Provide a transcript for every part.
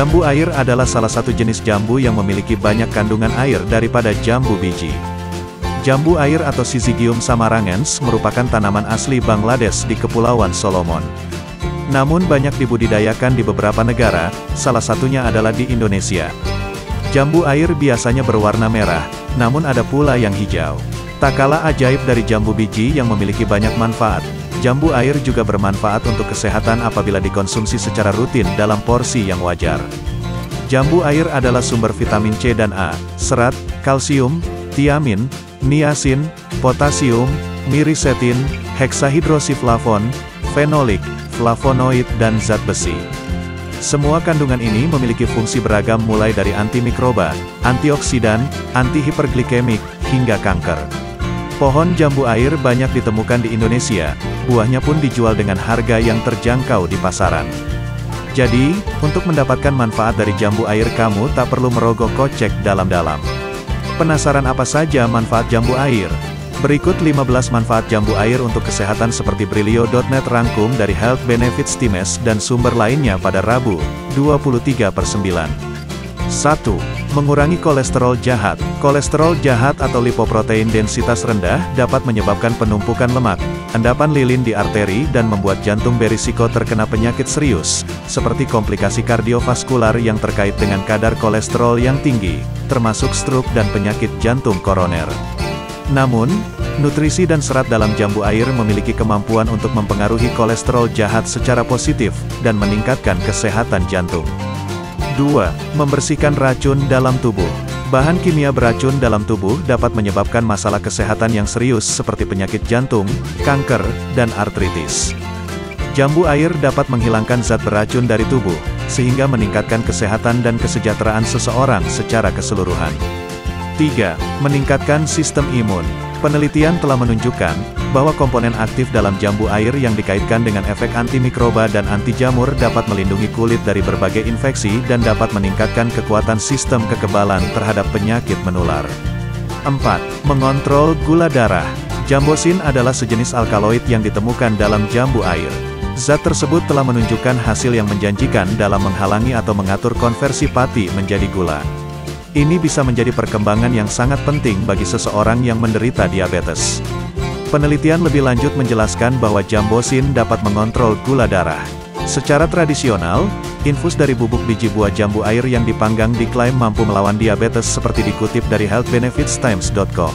Jambu air adalah salah satu jenis jambu yang memiliki banyak kandungan air daripada jambu biji. Jambu air atau Syzygium samarangens merupakan tanaman asli Bangladesh di Kepulauan Solomon. Namun banyak dibudidayakan di beberapa negara, salah satunya adalah di Indonesia. Jambu air biasanya berwarna merah, namun ada pula yang hijau. Tak kalah ajaib dari jambu biji yang memiliki banyak manfaat, jambu air juga bermanfaat untuk kesehatan apabila dikonsumsi secara rutin dalam porsi yang wajar. Jambu air adalah sumber vitamin C dan A, serat, kalsium, tiamin, niacin, potasium, mirisetin, heksahidrosiflavon, fenolik, flavonoid, dan zat besi. Semua kandungan ini memiliki fungsi beragam mulai dari antimikroba, antioksidan, antihiperglikemik, hingga kanker. Pohon jambu air banyak ditemukan di Indonesia, buahnya pun dijual dengan harga yang terjangkau di pasaran. Jadi, untuk mendapatkan manfaat dari jambu air kamu tak perlu merogoh kocek dalam-dalam. Penasaran apa saja manfaat jambu air? Berikut 15 manfaat jambu air untuk kesehatan seperti Brilio.net rangkum dari Health Benefits Times dan sumber lainnya pada Rabu, 23/9. 1. Mengurangi kolesterol jahat. Kolesterol jahat atau lipoprotein densitas rendah dapat menyebabkan penumpukan lemak, endapan lilin di arteri dan membuat jantung berisiko terkena penyakit serius, seperti komplikasi kardiovaskular yang terkait dengan kadar kolesterol yang tinggi, termasuk stroke dan penyakit jantung koroner. Namun, nutrisi dan serat dalam jambu air memiliki kemampuan untuk mempengaruhi kolesterol jahat secara positif, dan meningkatkan kesehatan jantung. 2. Membersihkan racun dalam tubuh. Bahan kimia beracun dalam tubuh dapat menyebabkan masalah kesehatan yang serius seperti penyakit jantung, kanker, dan artritis. Jambu air dapat menghilangkan zat beracun dari tubuh, sehingga meningkatkan kesehatan dan kesejahteraan seseorang secara keseluruhan. 3. Meningkatkan sistem imun. Penelitian telah menunjukkan bahwa komponen aktif dalam jambu air yang dikaitkan dengan efek antimikroba dan anti jamur dapat melindungi kulit dari berbagai infeksi dan dapat meningkatkan kekuatan sistem kekebalan terhadap penyakit menular. 4. Mengontrol gula darah. Jambosin adalah sejenis alkaloid yang ditemukan dalam jambu air. Zat tersebut telah menunjukkan hasil yang menjanjikan dalam menghalangi atau mengatur konversi pati menjadi gula. Ini bisa menjadi perkembangan yang sangat penting bagi seseorang yang menderita diabetes. Penelitian lebih lanjut menjelaskan bahwa jambosin dapat mengontrol gula darah. Secara tradisional, infus dari bubuk biji buah jambu air yang dipanggang diklaim mampu melawan diabetes seperti dikutip dari healthbenefitstimes.com.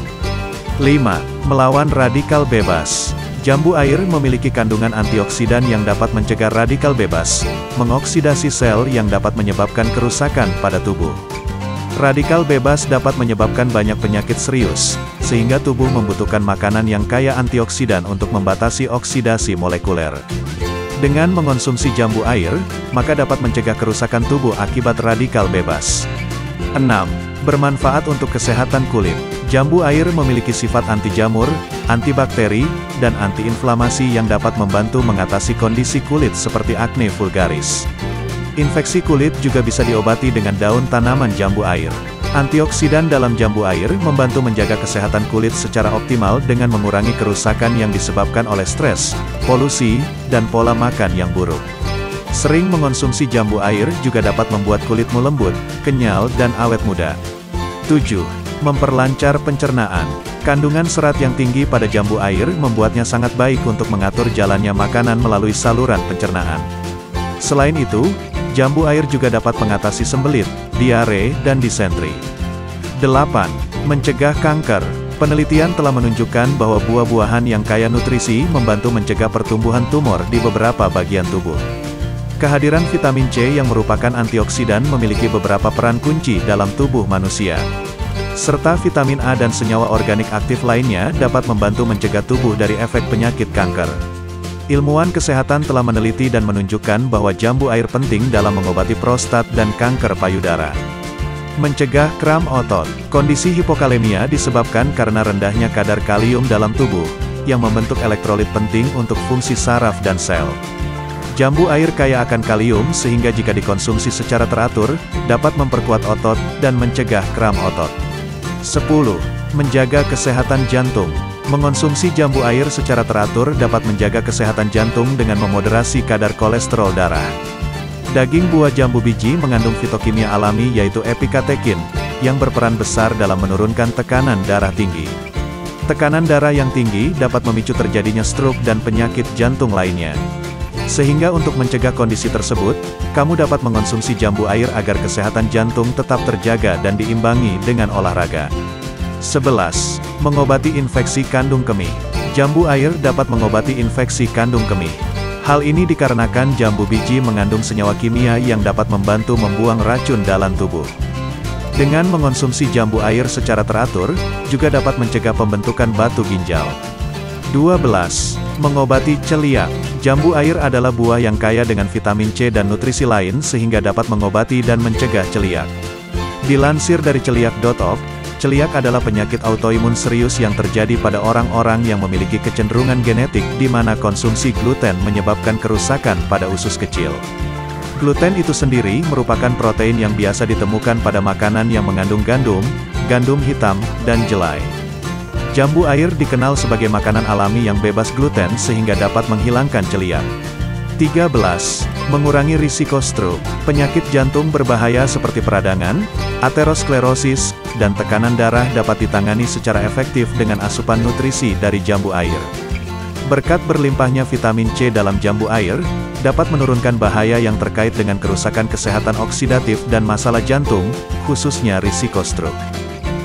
5. Melawan radikal bebas. Jambu air memiliki kandungan antioksidan yang dapat mencegah radikal bebas, mengoksidasi sel yang dapat menyebabkan kerusakan pada tubuh. Radikal bebas dapat menyebabkan banyak penyakit serius, sehingga tubuh membutuhkan makanan yang kaya antioksidan untuk membatasi oksidasi molekuler. Dengan mengonsumsi jambu air, maka dapat mencegah kerusakan tubuh akibat radikal bebas. 6. Bermanfaat untuk kesehatan kulit. Jambu air memiliki sifat anti jamur, antibakteri, dan antiinflamasi yang dapat membantu mengatasi kondisi kulit seperti akne vulgaris. Infeksi kulit juga bisa diobati dengan daun tanaman jambu air. Antioksidan dalam jambu air membantu menjaga kesehatan kulit secara optimal dengan mengurangi kerusakan yang disebabkan oleh stres, polusi, dan pola makan yang buruk. Sering mengonsumsi jambu air juga dapat membuat kulitmu lembut, kenyal, dan awet muda. 7. Memperlancar pencernaan. Kandungan serat yang tinggi pada jambu air membuatnya sangat baik untuk mengatur jalannya makanan melalui saluran pencernaan. Selain itu, jambu air juga dapat mengatasi sembelit, diare, dan disentri. 8. Mencegah kanker. Penelitian telah menunjukkan bahwa buah-buahan yang kaya nutrisi membantu mencegah pertumbuhan tumor di beberapa bagian tubuh. Kehadiran vitamin C yang merupakan antioksidan memiliki beberapa peran kunci dalam tubuh manusia. Serta vitamin A dan senyawa organik aktif lainnya dapat membantu mencegah tubuh dari efek penyakit kanker. Ilmuwan kesehatan telah meneliti dan menunjukkan bahwa jambu air penting dalam mengobati prostat dan kanker payudara. Mencegah kram otot. Kondisi hipokalemia disebabkan karena rendahnya kadar kalium dalam tubuh, yang membentuk elektrolit penting untuk fungsi saraf dan sel. Jambu air kaya akan kalium sehingga jika dikonsumsi secara teratur, dapat memperkuat otot dan mencegah kram otot. 10. Menjaga kesehatan jantung. Mengonsumsi jambu air secara teratur dapat menjaga kesehatan jantung dengan memoderasi kadar kolesterol darah. Daging buah jambu biji mengandung fitokimia alami yaitu epikatekin, yang berperan besar dalam menurunkan tekanan darah tinggi. Tekanan darah yang tinggi dapat memicu terjadinya stroke dan penyakit jantung lainnya. Sehingga untuk mencegah kondisi tersebut, kamu dapat mengonsumsi jambu air agar kesehatan jantung tetap terjaga dan diimbangi dengan olahraga. 11. Mengobati infeksi kandung kemih. Jambu air dapat mengobati infeksi kandung kemih. Hal ini dikarenakan jambu biji mengandung senyawa kimia yang dapat membantu membuang racun dalam tubuh. Dengan mengonsumsi jambu air secara teratur, juga dapat mencegah pembentukan batu ginjal. 12. Mengobati celiak. Jambu air adalah buah yang kaya dengan vitamin C dan nutrisi lain sehingga dapat mengobati dan mencegah celiak. Dilansir dari celiak.org, celiak adalah penyakit autoimun serius yang terjadi pada orang-orang yang memiliki kecenderungan genetik di mana konsumsi gluten menyebabkan kerusakan pada usus kecil. Gluten itu sendiri merupakan protein yang biasa ditemukan pada makanan yang mengandung gandum, gandum hitam, dan jelai. Jambu air dikenal sebagai makanan alami yang bebas gluten sehingga dapat menghilangkan celiak. 13. Mengurangi risiko stroke. Penyakit jantung berbahaya seperti peradangan, aterosklerosis, dan tekanan darah dapat ditangani secara efektif dengan asupan nutrisi dari jambu air. Berkat berlimpahnya vitamin C dalam jambu air, dapat menurunkan bahaya yang terkait dengan kerusakan kesehatan oksidatif dan masalah jantung, khususnya risiko stroke.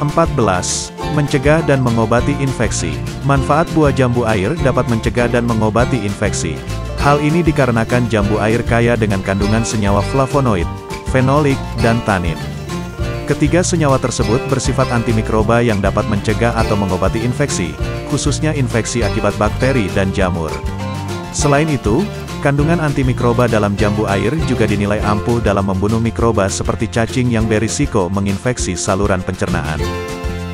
14. Mencegah dan mengobati infeksi. Manfaat buah jambu air dapat mencegah dan mengobati infeksi. Hal ini dikarenakan jambu air kaya dengan kandungan senyawa flavonoid, fenolik, dan tanin. Ketiga senyawa tersebut bersifat antimikroba yang dapat mencegah atau mengobati infeksi, khususnya infeksi akibat bakteri dan jamur. Selain itu, kandungan antimikroba dalam jambu air juga dinilai ampuh dalam membunuh mikroba seperti cacing yang berisiko menginfeksi saluran pencernaan.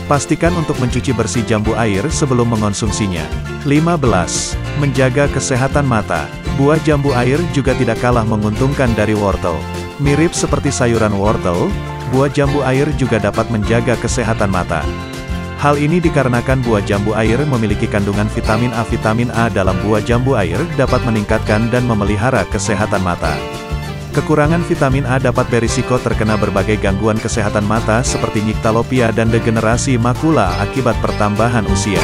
Pastikan untuk mencuci bersih jambu air sebelum mengonsumsinya. 15. Menjaga kesehatan mata. Buah jambu air juga tidak kalah menguntungkan dari wortel. Mirip seperti sayuran wortel, buah jambu air juga dapat menjaga kesehatan mata. Hal ini dikarenakan buah jambu air memiliki kandungan vitamin A. Vitamin A dalam buah jambu air dapat meningkatkan dan memelihara kesehatan mata. Kekurangan vitamin A dapat berisiko terkena berbagai gangguan kesehatan mata seperti nyctalopia dan degenerasi makula akibat pertambahan usia.